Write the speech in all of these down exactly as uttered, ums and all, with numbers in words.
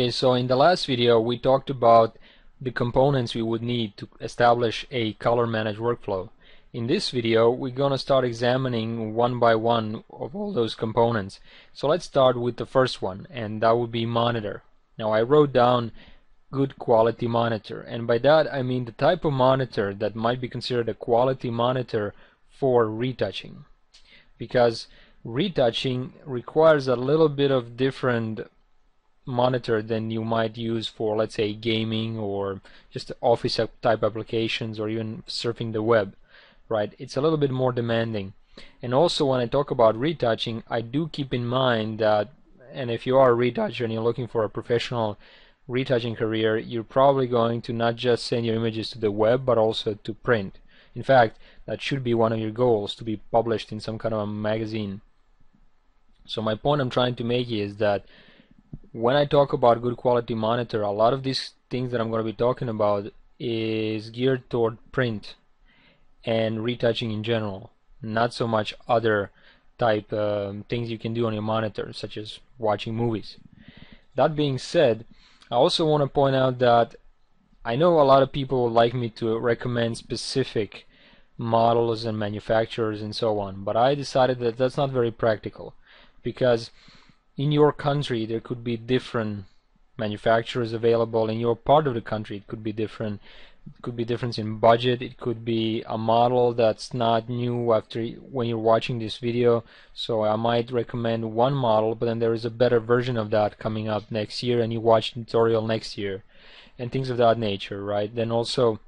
Okay, so in the last video we talked about the components we would need to establish a color managed workflow. In this video we're gonna start examining one by one of all those components. So let's start with the first one, and that would be monitor. Now I wrote down good quality monitor, and by that I mean the type of monitor that might be considered a quality monitor for retouching, because retouching requires a little bit of different monitor than you might use for, let's say, gaming or just office type applications or even surfing the web, right? It's a little bit more demanding. And also, when I talk about retouching, I do keep in mind that, and if you are a retoucher and you're looking for a professional retouching career, you're probably going to not just send your images to the web but also to print. In fact, that should be one of your goals, to be published in some kind of a magazine. So my point I'm trying to make is that when I talk about good quality monitor, a lot of these things that I'm going to be talking about is geared toward print and retouching in general, not so much other type um, things you can do on your monitor, such as watching movies. That being said, I also want to point out that I know a lot of people would like me to recommend specific models and manufacturers and so on, but I decided that that's not very practical, because in your country there could be different manufacturers available. In your part of the country it could be different. It could be difference in budget. It could be a model that's not new after when you're watching this video. So I might recommend one model, but then there is a better version of that coming up next year, and you watch the tutorial next year, and things of that nature, right? Then also,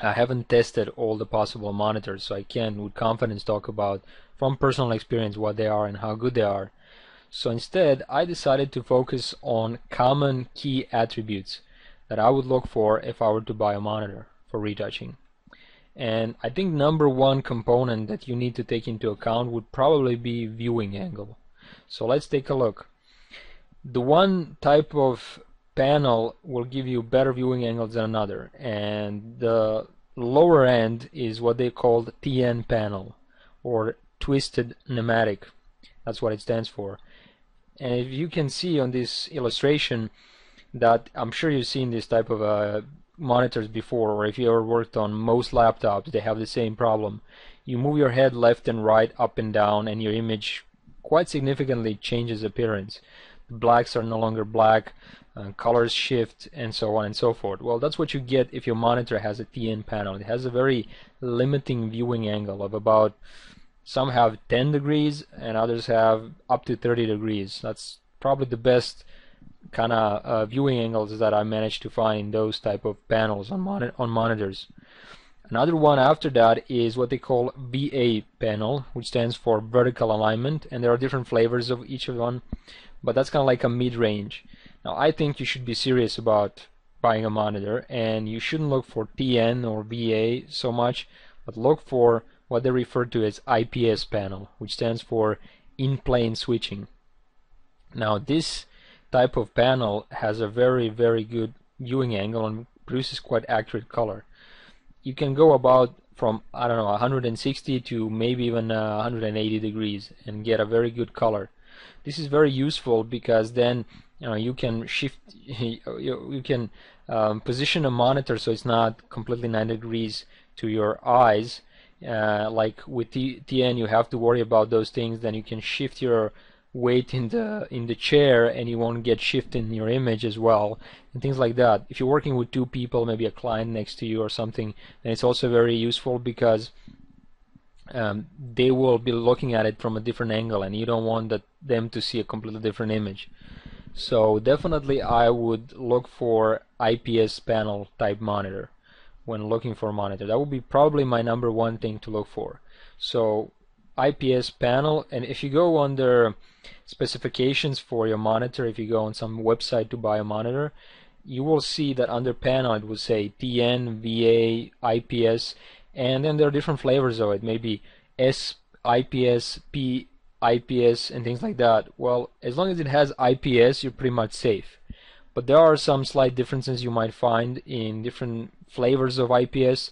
I haven't tested all the possible monitors, so I can with confidence talk about from personal experience what they are and how good they are. So instead, I decided to focus on common key attributes that I would look for if I were to buy a monitor for retouching. And I think number one component that you need to take into account would probably be viewing angle. So let's take a look. The one type of panel will give you better viewing angles than another, and the lower end is what they call the T N panel, or twisted nematic. That's what it stands for. And if you can see on this illustration that I'm sure you've seen this type of uh, monitors before, or if you ever worked on most laptops, they have the same problem. You move your head left and right, up and down, and your image quite significantly changes appearance. The blacks are no longer black, uh, colors shift, and so on and so forth. Well, that's what you get if your monitor has a T N panel. It has a very limiting viewing angle of about, some have ten degrees and others have up to thirty degrees. That's probably the best kind of uh, viewing angles that I managed to find in those type of panels on, mon on monitors. Another one after that is what they call V A panel, which stands for vertical alignment, and there are different flavors of each of one, but that's kind of like a mid-range. Now I think you should be serious about buying a monitor, and you shouldn't look for T N or V A so much, but look for what they refer to as I P S panel, which stands for in-plane switching. Now this type of panel has a very very good viewing angle and produces quite accurate color. You can go about from, I don't know, one hundred sixty to maybe even uh, one hundred eighty degrees and get a very good color. This is very useful because then you know you can shift, you can um, position a monitor so it's not completely ninety degrees to your eyes. Uh, like with T N you have to worry about those things, then you can shift your weight in the in the chair and you won't get shift in your image as well, and things like that. If you're working with two people, maybe a client next to you or something, then it's also very useful because um, they will be looking at it from a different angle and you don't want that, them to see a completely different image. So definitely I would look for I P S panel type monitor when looking for a monitor. That would be probably my number one thing to look for. So I P S panel, and if you go under specifications for your monitor, if you go on some website to buy a monitor, you will see that under panel it will say T N, V A, I P S, and then there are different flavors of it, maybe S, I P S, P, I P S, and things like that. Well, as long as it has I P S, you're pretty much safe. But there are some slight differences you might find in different flavors of I P S.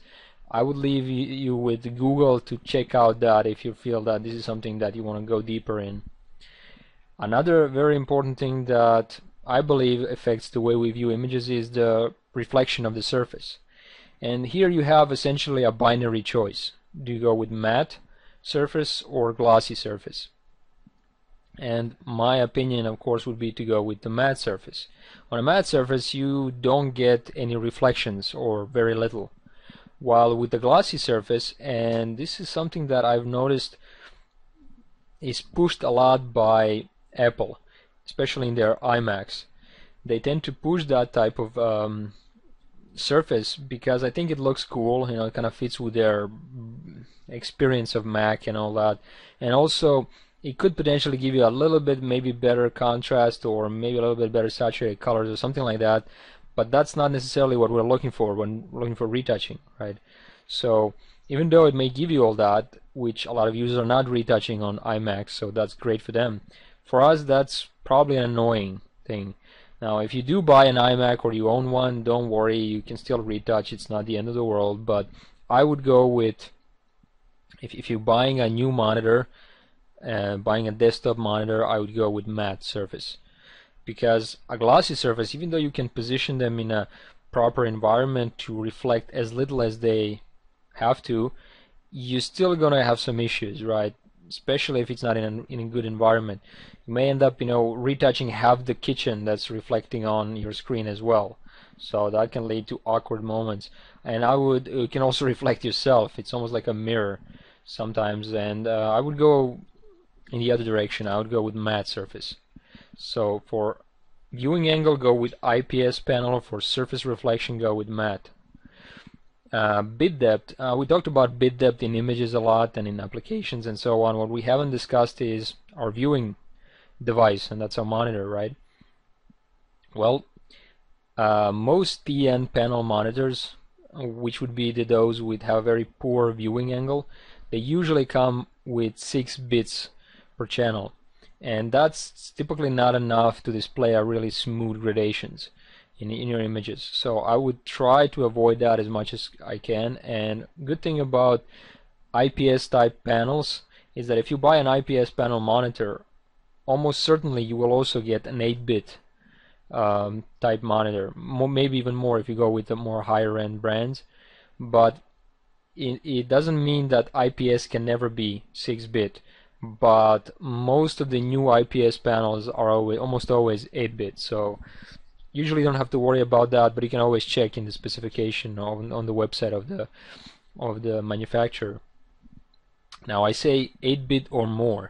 I would leave you with Google to check out that if you feel that this is something that you want to go deeper in. Another very important thing that I believe affects the way we view images is the reflection of the surface. And here you have essentially a binary choice. Do you go with matte surface or glossy surface? And my opinion, of course, would be to go with the matte surface. On a matte surface you don't get any reflections, or very little. While with the glossy surface, and this is something that I've noticed is pushed a lot by Apple, especially in their iMacs. They tend to push that type of um, surface because I think it looks cool, you know, it kind of fits with their experience of Mac and all that. And also it could potentially give you a little bit maybe better contrast, or maybe a little bit better saturated colors or something like that, but that's not necessarily what we're looking for when looking for retouching, right? So even though it may give you all that, which a lot of users are not retouching on iMac, so that's great for them. For us, that's probably an annoying thing. Now if you do buy an iMac or you own one, don't worry, you can still retouch, it's not the end of the world. But I would go with, if, if you're buying a new monitor, Uh, buying a desktop monitor, I would go with matte surface, because a glossy surface, even though you can position them in a proper environment to reflect as little as they have to, you're still gonna have some issues, right? Especially if it's not in a, in a good environment. You may end up, you know, retouching half the kitchen that's reflecting on your screen as well, so that can lead to awkward moments. And I would, you can also reflect yourself, it's almost like a mirror sometimes. And uh, I would go in the other direction, I would go with matte surface. So for viewing angle, go with I P S panel. For surface reflection, go with matte. Uh, bit depth, uh, we talked about bit depth in images a lot and in applications and so on. What we haven't discussed is our viewing device, and that's our monitor, right? Well, uh, most T N panel monitors, which would be the, those with have very poor viewing angle, they usually come with six bits per channel, and that's typically not enough to display a really smooth gradations in, in your images. So I would try to avoid that as much as I can. And good thing about I P S type panels is that if you buy an I P S panel monitor, almost certainly you will also get an eight bit um, type monitor, more, maybe even more if you go with the more higher end brands. But it, it doesn't mean that I P S can never be six bit. But most of the new I P S panels are always, almost always eight bit, so usually you don't have to worry about that, but you can always check in the specification on, on the website of the of the manufacturer. Now I say eight bit or more.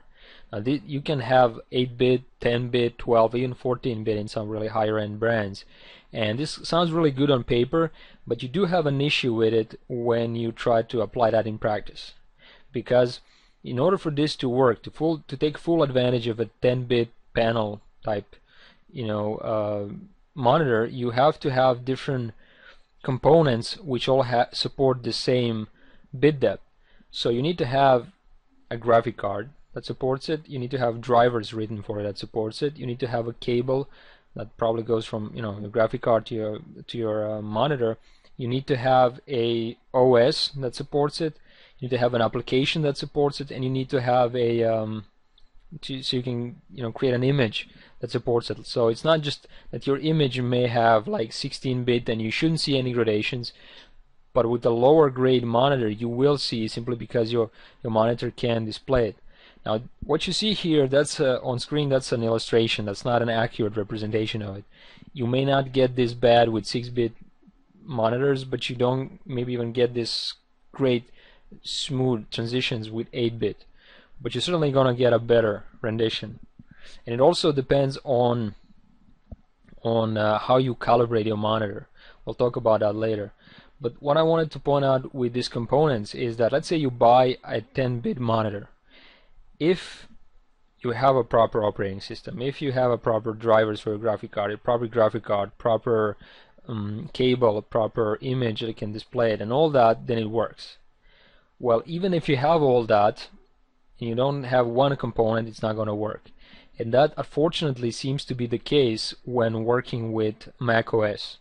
Now th you can have eight bit, ten bit, twelve, even fourteen bit in some really higher end brands, and this sounds really good on paper, but you do have an issue with it when you try to apply that in practice. Because in order for this to work, to full to take full advantage of a ten bit panel type, you know, uh, monitor, you have to have different components which all ha support the same bit depth. So you need to have a graphic card that supports it. You need to have drivers written for it that supports it. You need to have a cable that probably goes from, you know, the graphic card to your to your uh, monitor. You need to have a O S that supports it. You need to have an application that supports it, and you need to have a um, to, so you can, you know, create an image that supports it. So it's not just that your image may have like sixteen bit and you shouldn't see any gradations, but with the lower grade monitor you will see, simply because your your monitor can display it. Now what you see here, that's uh, on screen, that's an illustration, that's not an accurate representation of it. You may not get this bad with six bit monitors, but you don't maybe even get this great smooth transitions with eight bit, but you're certainly gonna get a better rendition. And it also depends on on uh, how you calibrate your monitor. We'll talk about that later. But what I wanted to point out with these components is that, let's say you buy a ten bit monitor, if you have a proper operating system, if you have a proper drivers for your graphic card, a proper graphic card, proper um, cable, a proper image that can display it and all that, then it works. Well, even if you have all that and you don't have one component, it's not going to work. And that unfortunately seems to be the case when working with macOS.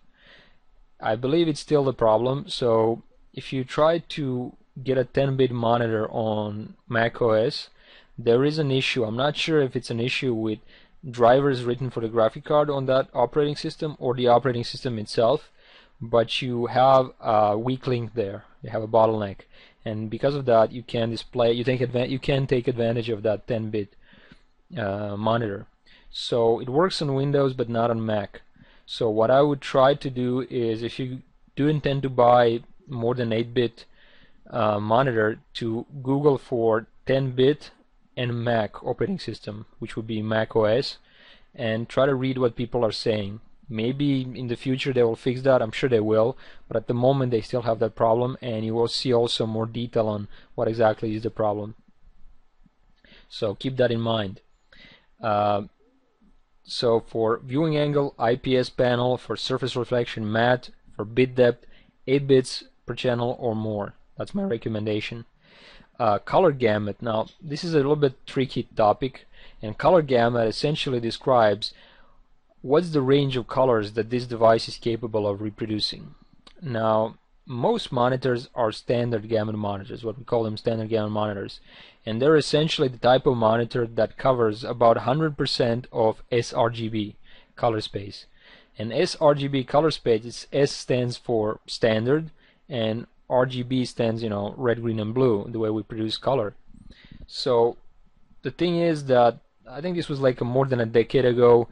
I believe it's still the problem. So if you try to get a ten bit monitor on macOS, there is an issue. I'm not sure if it's an issue with drivers written for the graphic card on that operating system or the operating system itself, but you have a weak link there. You have a bottleneck, and because of that, you can display. You take advantage. You can take advantage of that ten bit uh, monitor. So it works on Windows, but not on Mac. So what I would try to do is, if you do intend to buy more than eight bit uh, monitor, to Google for ten bit and Mac operating system, which would be Mac O S, and try to read what people are saying. Maybe in the future they will fix that. I'm sure they will, but at the moment they still have that problem, and you will see also more detail on what exactly is the problem. So keep that in mind. Uh, so for viewing angle, I P S panel; for surface reflection, matte; for bit depth, eight bits per channel or more. That's my recommendation. Uh, color gamut. Now this is a little bit tricky topic, and color gamut essentially describes what's the range of colors that this device is capable of reproducing. Now, most monitors are standard gamut monitors, what we call them standard gamut monitors, and they're essentially the type of monitor that covers about one hundred percent of sRGB color space. And sRGB color space, is S stands for standard, and R G B stands, you know, red, green, and blue, the way we produce color. So the thing is that I think this was like a, more than a decade ago,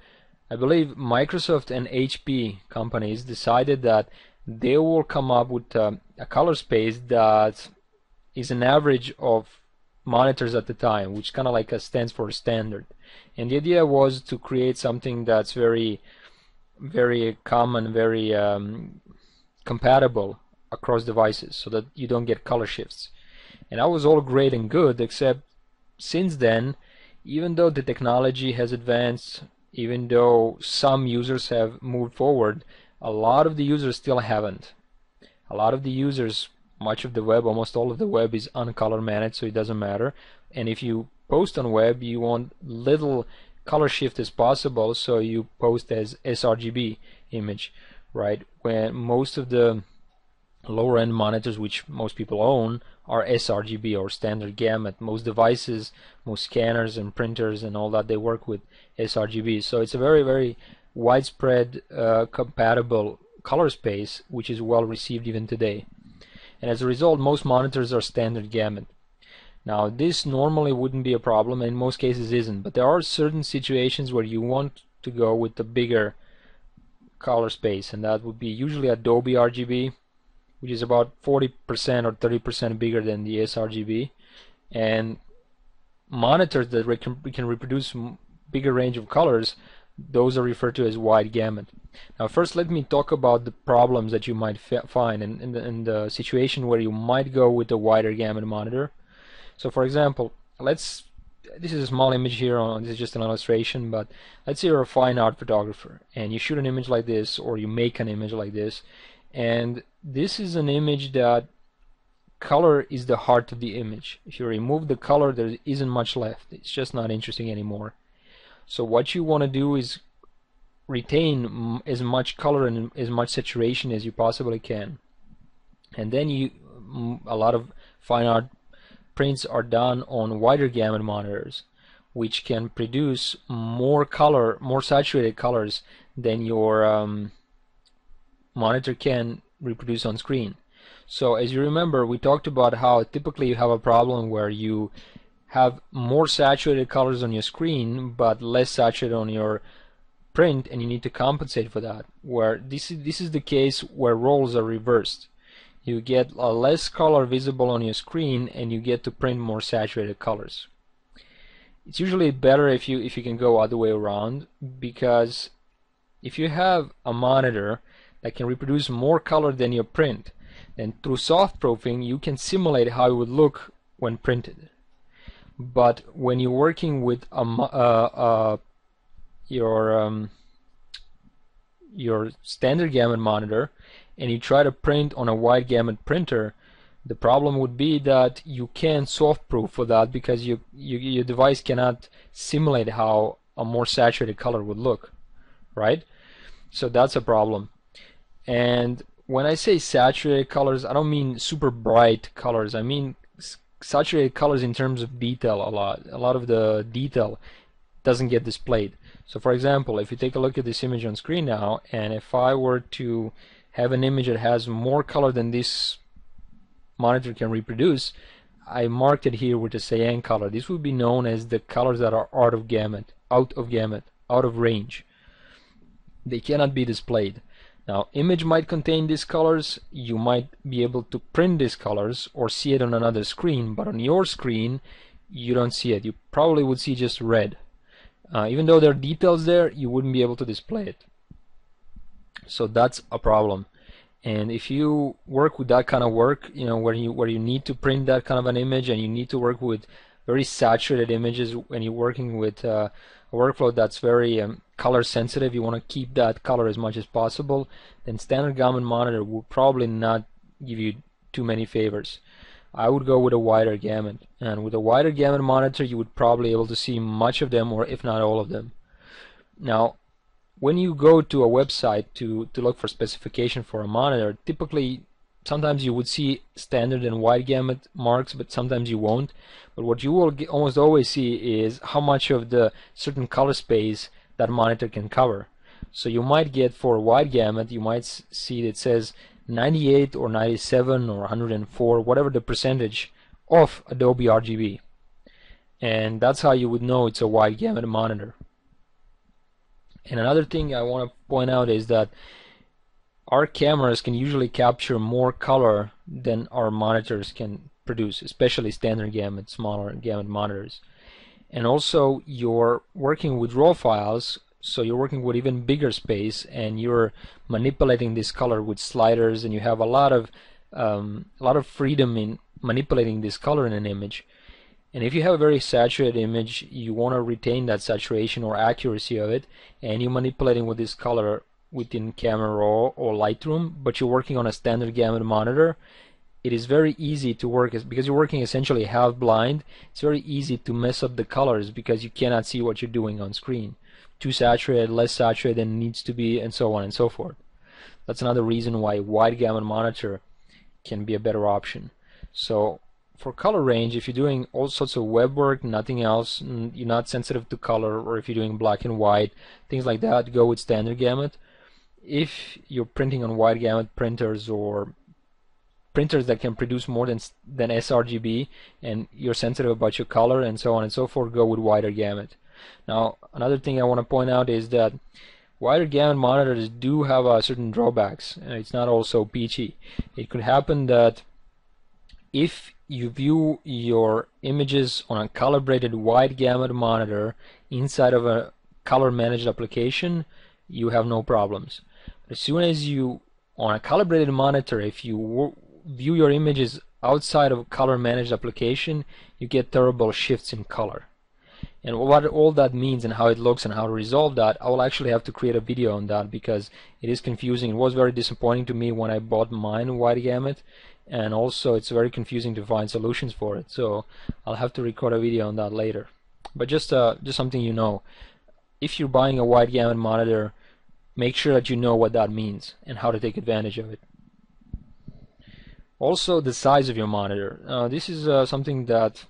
I believe Microsoft and H P companies decided that they will come up with uh, a color space that is an average of monitors at the time, which kind of like a stands for standard. And the idea was to create something that's very, very common, very um, compatible across devices, so that you don't get color shifts. And that was all great and good, except since then, even though the technology has advanced, even though some users have moved forward, a lot of the users still haven't. A lot of the users, much of the web, almost all of the web is uncolor managed, so it doesn't matter. And if you post on web, you want little color shift as possible, so you post as sRGB image, right? When most of the lower end monitors, which most people own, are sRGB or standard gamut. Most devices, most scanners and printers and all that, they work with sRGB. So it's a very, very widespread uh, compatible color space, which is well received even today. And as a result, most monitors are standard gamut. Now this normally wouldn't be a problem, and in most cases isn't, but there are certain situations where you want to go with the bigger color space, and that would be usually Adobe R G B, which is about forty percent or thirty percent bigger than the sRGB, and monitors that re can reproduce m bigger range of colors, those are referred to as wide gamut. Now first let me talk about the problems that you might find in, in, the, in the situation where you might go with a wider gamut monitor. So for example, let's, this is a small image here, on, this is just an illustration, but let's say you're a fine art photographer and you shoot an image like this, or you make an image like this, and this is an image that color is the heart of the image. If you remove the color, there isn't much left. It's just not interesting anymore. So what you want to do is retain m as much color and as much saturation as you possibly can. And then you, a lot of fine art prints are done on wider gamut monitors, which can produce more color, more saturated colors than your um, monitor can reproduce on screen. So as you remember, we talked about how typically you have a problem where you have more saturated colors on your screen but less saturated on your print, and you need to compensate for that. Where this is, this is the case where roles are reversed. You get a less color visible on your screen and you get to print more saturated colors. It's usually better if you if you can go other way around, because if you have a monitor that can reproduce more color than your print, then through soft proofing you can simulate how it would look when printed. But when you're working with a, uh, uh, your um, your standard gamut monitor and you try to print on a wide gamut printer, the problem would be that you can't soft proof for that, because you, you, your device cannot simulate how a more saturated color would look, right? So that's a problem. And when I say saturated colors, I don't mean super bright colors. I mean saturated colors in terms of detail a lot. A lot of the detail doesn't get displayed. So for example, if you take a look at this image on screen now, and if I were to have an image that has more color than this monitor can reproduce, I marked it here with a cyan color. This would be known as the colors that are out of gamut, out of gamut, out of range. They cannot be displayed. Now, image might contain these colors, you might be able to print these colors or see it on another screen, but on your screen you don't see it. You probably would see just red. Uh, even though there are details there, you wouldn't be able to display it. So that's a problem. And if you work with that kind of work, you know, where you where you need to print that kind of an image and you need to work with very saturated images, when you're working with uh, a workflow that's very um, color sensitive, you want to keep that color as much as possible, then standard gamut monitor will probably not give you too many favors. I would go with a wider gamut, and with a wider gamut monitor you would probably be able to see much of them, or if not all of them. Now, when you go to a website to, to look for specification for a monitor, typically sometimes you would see standard and wide gamut marks, but sometimes you won't. But what you will get, almost always see is how much of the certain color space that monitor can cover. So you might get, for a wide gamut, you might see that it says ninety-eight or ninety-seven or one hundred four, whatever the percentage of Adobe R G B. And that's how you would know it's a wide gamut monitor. And another thing I want to point out is that our cameras can usually capture more color than our monitors can produce, especially standard gamut, smaller gamut monitors. And also, you're working with raw files, so you're working with even bigger space, and you're manipulating this color with sliders, and you have a lot of um, a lot of freedom in manipulating this color in an image. And if you have a very saturated image, you want to retain that saturation or accuracy of it, and you're manipulating with this color within Camera Raw or Lightroom, but you're working on a standard gamut monitor, it is very easy to work, because you're working essentially half blind, it's very easy to mess up the colors because you cannot see what you're doing on screen. Too saturated, less saturated than needs to be, and so on and so forth. That's another reason why wide gamut monitor can be a better option. So for color range, if you're doing all sorts of web work, nothing else, you're not sensitive to color, or if you're doing black and white, things like that, go with standard gamut. If you're printing on wide gamut printers or printers that can produce more than than sRGB, and you're sensitive about your color and so on and so forth, go with wider gamut. Now, another thing I want to point out is that wider gamut monitors do have uh, certain drawbacks. It's not all so peachy. It could happen that if you view your images on a calibrated wide gamut monitor inside of a color managed application, you have no problems. But as soon as you, on a calibrated monitor, if you view your images outside of a color managed application, you get terrible shifts in color. And what all that means and how it looks and how to resolve that, I will actually have to create a video on that, because it is confusing. It was very disappointing to me when I bought mine wide gamut, and also it's very confusing to find solutions for it. So I'll have to record a video on that later. But just uh, just something you know. If you're buying a wide gamut monitor, make sure that you know what that means and how to take advantage of it. Also, the size of your monitor. Uh, this is uh, something that,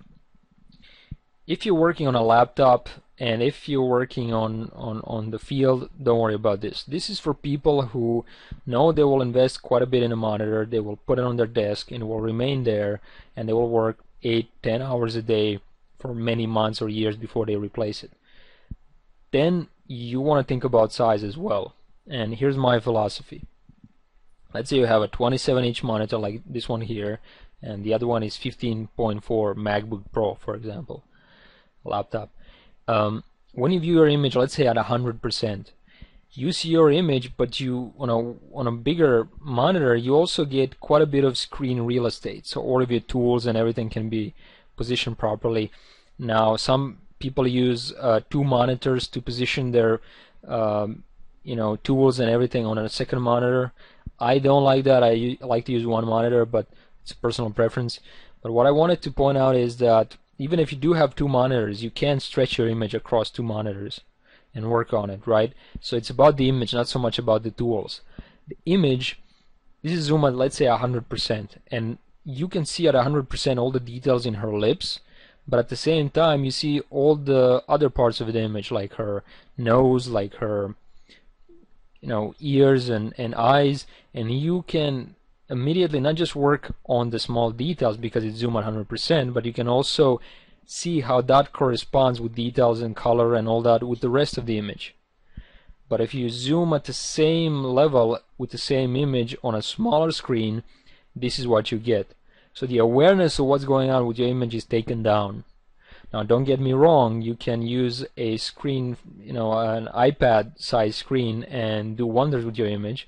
if you're working on a laptop and if you're working on, on, on the field, don't worry about this. This is for people who know they will invest quite a bit in a monitor, they will put it on their desk and it will remain there, and they will work eight, ten hours a day for many months or years before they replace it. Then you want to think about size as well. And here's my philosophy. Let's say you have a twenty-seven inch monitor like this one here, and the other one is fifteen point four MacBook Pro, for example, laptop. Um, when you view your image, let's say at one hundred percent, you see your image, but you on a, on a bigger monitor, you also get quite a bit of screen real estate. So all of your tools and everything can be positioned properly. Now, some people use uh, two monitors to position their um, you know, tools and everything on a second monitor. I don't like that. I like to use one monitor, but it's a personal preference. But what I wanted to point out is that even if you do have two monitors, you can stretch your image across two monitors and work on it, right? So it's about the image, not so much about the tools. The image, this is zoom at, let's say, one hundred percent, and you can see at one hundred percent all the details in her lips, But at the same time, you see all the other parts of the image, like her nose, like her, you know, ears and, and eyes, and you can immediately not just work on the small details because it's zoomed one hundred percent, but you can also see how that corresponds with details and color and all that with the rest of the image. But if you zoom at the same level with the same image on a smaller screen, this is what you get. So the awareness of what's going on with your image is taken down. Now, don't get me wrong, you can use a screen, you know, an iPad size screen and do wonders with your image.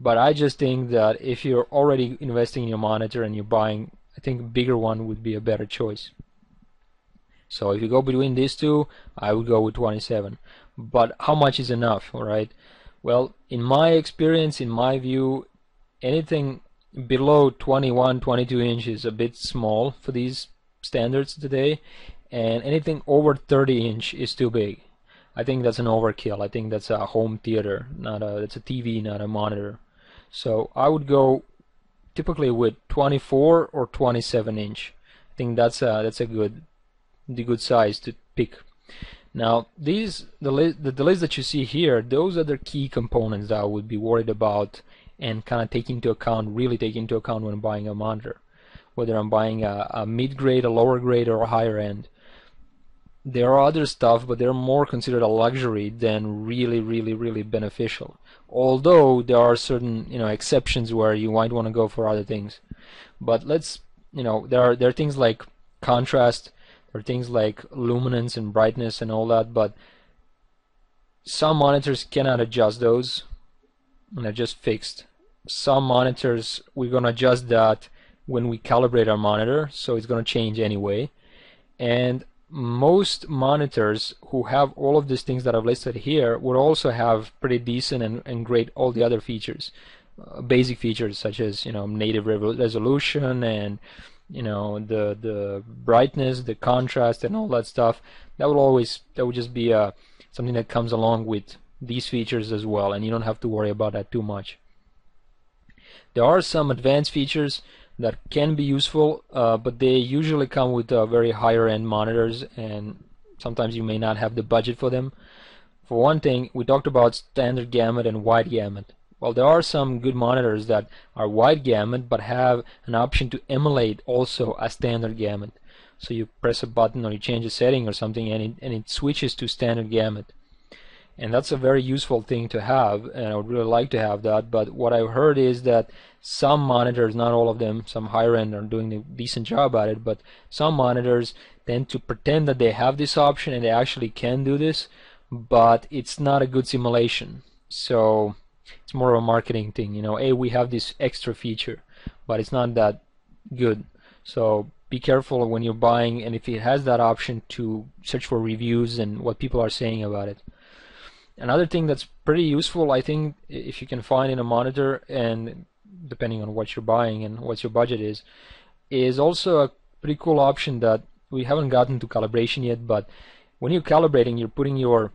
But I just think that if you're already investing in your monitor and you're buying, I think a bigger one would be a better choice. So if you go between these two, I would go with twenty-seven. But how much is enough, all right? Well, in my experience, in my view, anything below twenty-one, twenty-two inch is a bit small for these standards today, and anything over thirty inch is too big. I think that's an overkill. I think that's a home theater, not a, that's a T V, not a monitor. So I would go typically with twenty-four or twenty-seven inch. I think that's a, that's a good, the good size to pick. Now, these the, li the, the list that you see here, those are the key components that I would be worried about and kind of take into account, really take into account when buying a monitor, whether I'm buying a, a mid-grade, a lower grade, or a higher end. There are other stuff, but they're more considered a luxury than really, really, really beneficial. Although there are certain, you know, exceptions where you might want to go for other things. But let's, you know, there are there are things like contrast, there are things like luminance and brightness and all that, but some monitors cannot adjust those, and they're just fixed. Some monitors, we're going to adjust that when we calibrate our monitor, so it's going to change anyway. And most monitors who have all of these things that I've listed here would also have pretty decent and, and great all the other features, uh, basic features such as, you know, native re resolution and, you know, the the brightness, the contrast, and all that stuff. That will always that would just be uh, something that comes along with these features as well, and you don't have to worry about that too much. There are some advanced features that can be useful, uh, but they usually come with uh, very higher end monitors, and sometimes you may not have the budget for them. For one thing, we talked about standard gamut and wide gamut. Well, there are some good monitors that are wide gamut but have an option to emulate also a standard gamut. So you press a button or you change a setting or something, and it, and it switches to standard gamut. And that's a very useful thing to have, and I would really like to have that. But what I've heard is that some monitors, not all of them, some higher end are doing a decent job at it, but some monitors tend to pretend that they have this option and they actually can do this, but it's not a good simulation. So it's more of a marketing thing, you know, hey, we have this extra feature, but it's not that good. So be careful when you're buying, and if it has that option, to search for reviews and what people are saying about it. Another thing that's pretty useful, I think, if you can find in a monitor, and depending on what you're buying and what your budget is, is also a pretty cool option that we haven't gotten to calibration yet, but when you're calibrating, you're putting your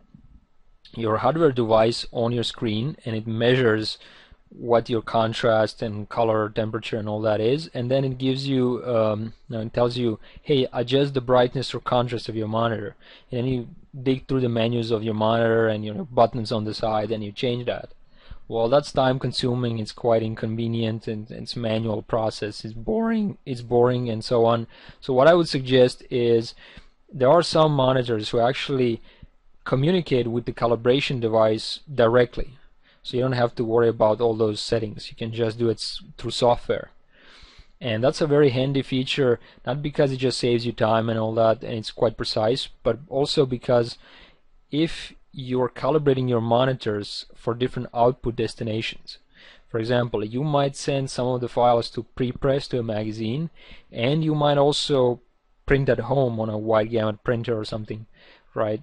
your hardware device on your screen, and it measures what your contrast and color, temperature, and all that is, and then it gives you, um, you know, it tells you, hey, adjust the brightness or contrast of your monitor, and then you dig through the menus of your monitor and your buttons on the side, and you change that. Well, that's time-consuming. It's quite inconvenient, and it's manual process. It's boring. It's boring, and so on. So what I would suggest is, there are some monitors who actually communicate with the calibration device directly, so you don't have to worry about all those settings. You can just do it through software, and that's a very handy feature, not because it just saves you time and all that, and it's quite precise, but also because if you're calibrating your monitors for different output destinations, for example, you might send some of the files to prepress to a magazine, and you might also print at home on a wide gamut printer or something, right?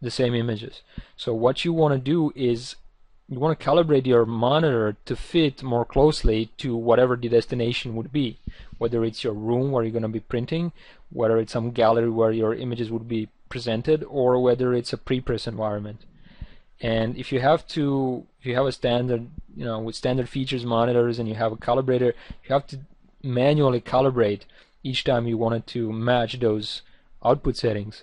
The same images. So what you want to do is you want to calibrate your monitor to fit more closely to whatever the destination would be, whether it's your room where you're going to be printing, whether it's some gallery where your images would be presented, or whether it's a prepress environment. And if you have to, if you have a standard, you know, with standard features monitors, and you have a calibrator, you have to manually calibrate each time you wanted to match those output settings.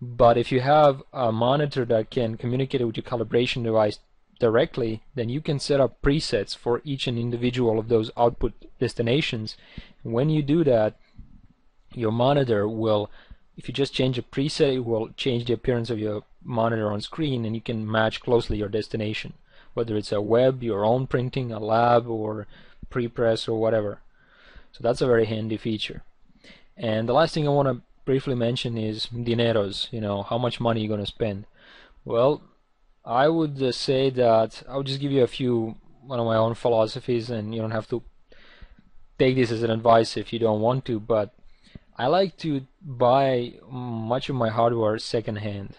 But if you have a monitor that can communicate with your calibration device directly, then you can set up presets for each and individual of those output destinations. When you do that, your monitor will, if you just change a preset, it will change the appearance of your monitor on screen, and you can match closely your destination, whether it's a web, your own printing, a lab, or prepress, or whatever. So that's a very handy feature. And the last thing I want to briefly mention is dineros, you know, how much money you're going to spend. Well, I would uh, say that I'll just give you a few, one of my own philosophies, and you don't have to take this as an advice if you don't want to, but I like to buy much of my hardware secondhand.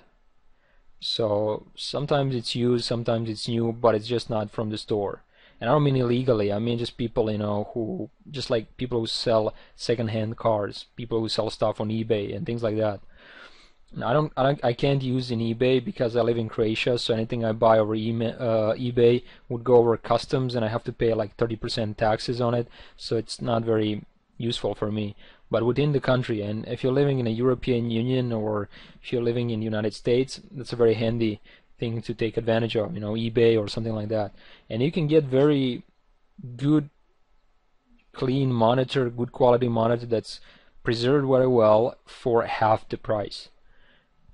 So sometimes it's used, sometimes it's new, but it's just not from the store. And I don't mean illegally, I mean just people, you know, who, just like people who sell second-hand cars, people who sell stuff on eBay and things like that. And I don't, I don't, I can't use in eBay because I live in Croatia, so anything I buy over email, uh, eBay would go over customs, and I have to pay like thirty percent taxes on it, so it's not very useful for me. But within the country, and if you're living in a European Union or if you're living in the United States, that's a very handy thing to take advantage of, you know, eBay or something like that. And you can get very good, clean monitor, good quality monitor that's preserved very well for half the price.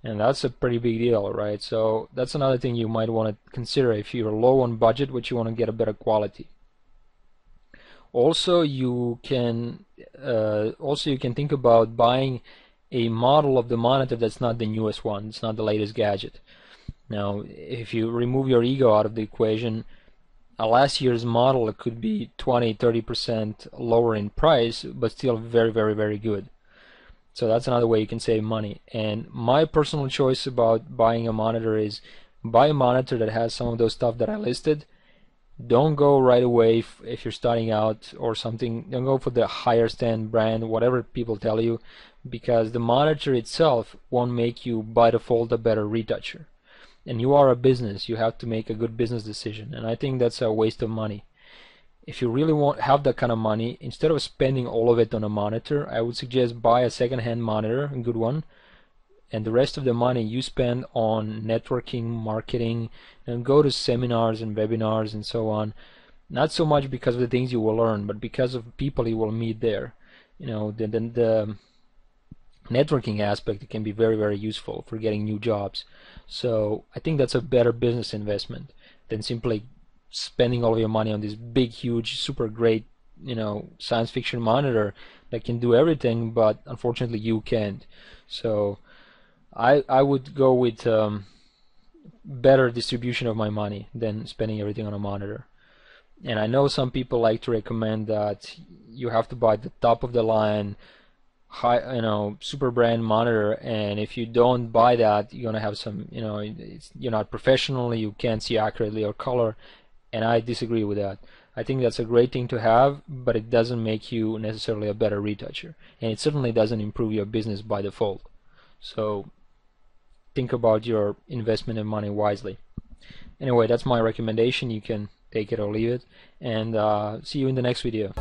And that's a pretty big deal, right? So that's another thing you might want to consider if you're low on budget, but you want to get a better quality. Also, you can uh, also you can think about buying a model of the monitor that's not the newest one, it's not the latest gadget. Now, if you remove your ego out of the equation, a last year's model could be twenty to thirty percent lower in price, but still very, very, very good. So that's another way you can save money. And my personal choice about buying a monitor is buy a monitor that has some of those stuff that I listed. Don't go right away if, if you're starting out or something. Don't go for the higher stand brand, whatever people tell you, because the monitor itself won't make you by default a better retoucher. And you are a business, you have to make a good business decision, and I think that's a waste of money. If you really want have that kind of money, instead of spending all of it on a monitor, I would suggest buy a second-hand monitor, a good one, and the rest of the money you spend on networking, marketing, and go to seminars and webinars and so on. Not so much because of the things you will learn, but because of people you will meet there. You know, the, the, the networking aspect can be very, very useful for getting new jobs. So I think that's a better business investment than simply spending all of your money on this big, huge, super great, you know, science fiction monitor that can do everything, but unfortunately you can't. So I I would go with um, better distribution of my money than spending everything on a monitor. And I know some people like to recommend that you have to buy the top of the line, high, you know, super brand monitor, and if you don't buy that, you're gonna have some, you know, it's, you're not professional, you can't see accurately or color, and I disagree with that. I think that's a great thing to have, but it doesn't make you necessarily a better retoucher, and it certainly doesn't improve your business by default. So think about your investment and money wisely. Anyway, that's my recommendation. You can take it or leave it, and uh, see you in the next video.